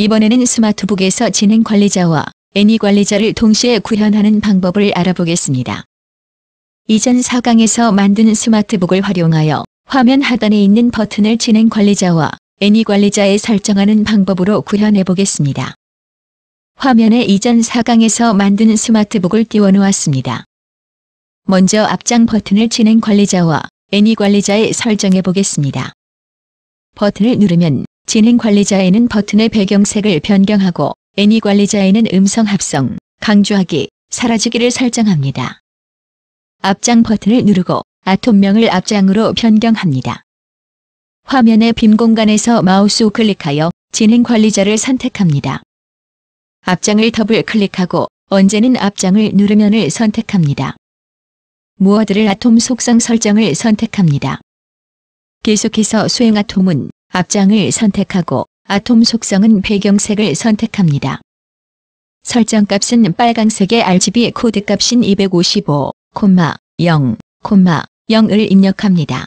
이번에는 스마트북에서 진행 관리자와 애니 관리자를 동시에 구현하는 방법을 알아보겠습니다. 이전 4강에서 만든 스마트북을 활용하여 화면 하단에 있는 버튼을 진행 관리자와 애니 관리자에 설정하는 방법으로 구현해 보겠습니다. 화면에 이전 4강에서 만든 스마트북을 띄워놓았습니다. 먼저 앞장 버튼을 진행 관리자와 애니 관리자에 설정해 보겠습니다. 버튼을 누르면 진행 관리자에는 버튼의 배경색을 변경하고 애니 관리자에는 음성 합성, 강조하기, 사라지기를 설정합니다. 앞장 버튼을 누르고 아톰명을 앞장으로 변경합니다. 화면의 빈 공간에서 마우스 클릭하여 진행 관리자를 선택합니다. 앞장을 더블 클릭하고 언제는 앞장을 누르면을 선택합니다. 무어드를 아톰 속성 설정을 선택합니다. 계속해서 수행 아톰은 앞장을 선택하고 아톰 속성은 배경색을 선택합니다. 설정값은 빨강색의 RGB 코드값인 255,0,0을 입력합니다.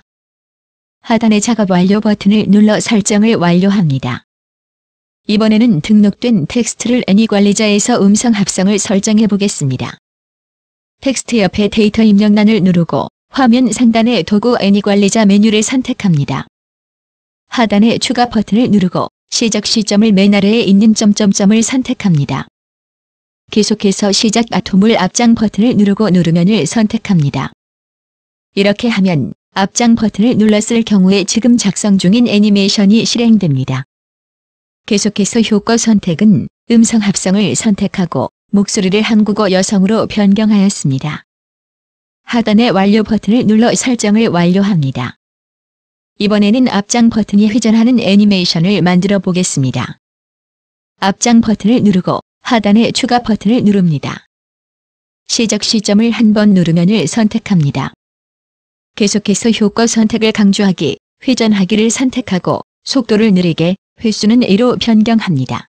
하단의 작업 완료 버튼을 눌러 설정을 완료합니다. 이번에는 등록된 텍스트를 애니 관리자에서 음성 합성을 설정해 보겠습니다. 텍스트 옆에 데이터 입력란을 누르고 화면 상단의 도구 애니 관리자 메뉴를 선택합니다. 하단의 추가 버튼을 누르고 시작 시점을 맨 아래에 있는 점점점을 선택합니다. 계속해서 시작 아톰을 앞장 버튼을 누르고 누르면을 선택합니다. 이렇게 하면 앞장 버튼을 눌렀을 경우에 지금 작성 중인 애니메이션이 실행됩니다. 계속해서 효과 선택은 음성 합성을 선택하고 목소리를 한국어 여성으로 변경하였습니다. 하단의 완료 버튼을 눌러 설정을 완료합니다. 이번에는 앞장 버튼이 회전하는 애니메이션을 만들어 보겠습니다. 앞장 버튼을 누르고 하단의 추가 버튼을 누릅니다. 시작 시점을 한번 누르면을 선택합니다. 계속해서 효과 선택을 강조하기, 회전하기를 선택하고 속도를 느리게, 횟수는 1로 변경합니다.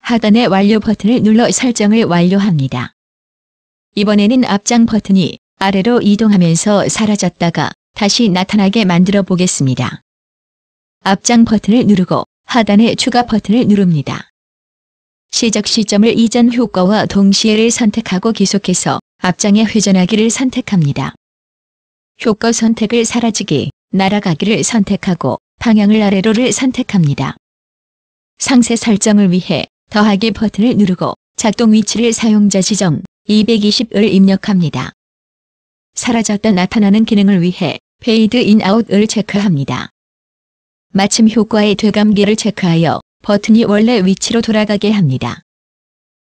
하단의 완료 버튼을 눌러 설정을 완료합니다. 이번에는 앞장 버튼이 아래로 이동하면서 사라졌다가 다시 나타나게 만들어 보겠습니다. 앞장 버튼을 누르고 하단의 추가 버튼을 누릅니다. 시작 시점을 이전 효과와 동시에를 선택하고 계속해서 앞장의 회전하기를 선택합니다. 효과 선택을 사라지기, 날아가기를 선택하고 방향을 아래로를 선택합니다. 상세 설정을 위해 더하기 버튼을 누르고 작동 위치를 사용자 지정 220을 입력합니다. 사라졌다 나타나는 기능을 위해 페이드 인아웃을 체크합니다. 마침 효과의 되감기를 체크하여 버튼이 원래 위치로 돌아가게 합니다.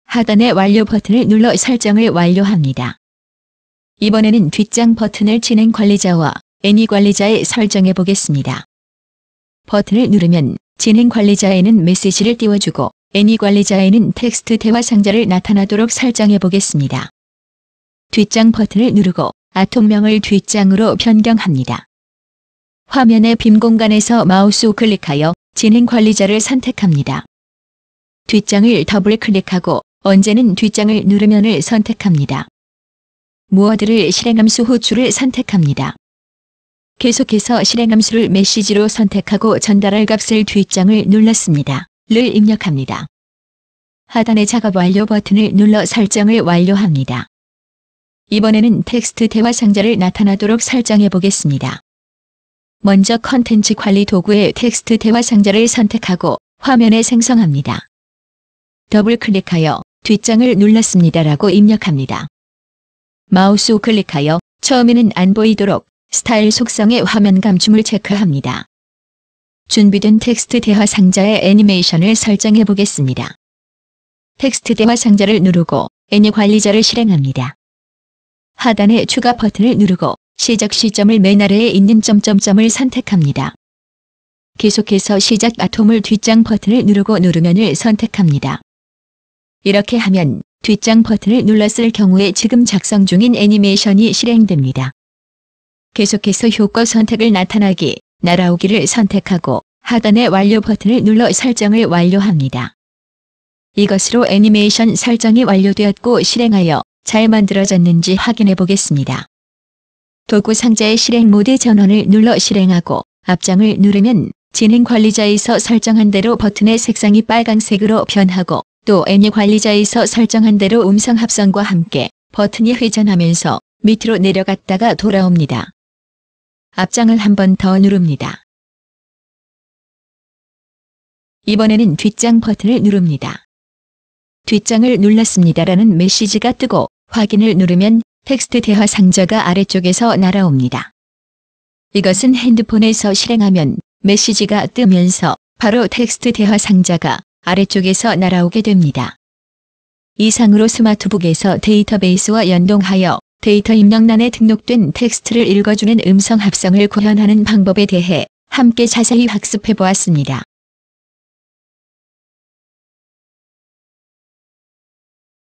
하단의 완료 버튼을 눌러 설정을 완료합니다. 이번에는 뒷장 버튼을 진행 관리자와 애니 관리자에 설정해 보겠습니다. 버튼을 누르면 진행 관리자에는 메시지를 띄워주고 애니 관리자에는 텍스트 대화 상자를 나타나도록 설정해 보겠습니다. 뒷장 버튼을 누르고 아톰명을 뒷장으로 변경합니다. 화면의 빈 공간에서 마우스 클릭하여 진행 관리자를 선택합니다. 뒷장을 더블 클릭하고 언제는 뒷장을 누르면을 선택합니다. 무어드를 실행함수 호출을 선택합니다. 계속해서 실행함수를 메시지로 선택하고 전달할 값을 뒷장을 눌렀습니다. 를 입력합니다. 하단의 작업 완료 버튼을 눌러 설정을 완료합니다. 이번에는 텍스트 대화 상자를 나타나도록 설정해 보겠습니다. 먼저 컨텐츠 관리 도구의 텍스트 대화 상자를 선택하고 화면에 생성합니다. 더블 클릭하여 뒷장을 눌렀습니다라고 입력합니다. 마우스 클릭하여 처음에는 안 보이도록 스타일 속성의 화면 감춤을 체크합니다. 준비된 텍스트 대화 상자의 애니메이션을 설정해 보겠습니다. 텍스트 대화 상자를 누르고 애니 관리자를 실행합니다. 하단의 추가 버튼을 누르고 시작 시점을 맨 아래에 있는 점점점을 선택합니다. 계속해서 시작 아톰을 뒷장 버튼을 누르고 누르면을 선택합니다. 이렇게 하면 뒷장 버튼을 눌렀을 경우에 지금 작성 중인 애니메이션이 실행됩니다. 계속해서 효과 선택을 나타나기, 날아오기를 선택하고 하단의 완료 버튼을 눌러 설정을 완료합니다. 이것으로 애니메이션 설정이 완료되었고 실행하여 잘 만들어졌는지 확인해 보겠습니다. 도구 상자의 실행 모드 전원을 눌러 실행하고 앞장을 누르면 진행 관리자에서 설정한 대로 버튼의 색상이 빨강색으로 변하고 또 메뉴 관리자에서 설정한 대로 음성 합성과 함께 버튼이 회전하면서 밑으로 내려갔다가 돌아옵니다. 앞장을 한 번 더 누릅니다. 이번에는 뒷장 버튼을 누릅니다. 뒷장을 눌렀습니다라는 메시지가 뜨고 확인을 누르면 텍스트 대화 상자가 아래쪽에서 날아옵니다. 이것은 핸드폰에서 실행하면 메시지가 뜨면서 바로 텍스트 대화 상자가 아래쪽에서 날아오게 됩니다. 이상으로 스마트북에서 데이터베이스와 연동하여 데이터 입력란에 등록된 텍스트를 읽어주는 음성 합성을 구현하는 방법에 대해 함께 자세히 학습해 보았습니다.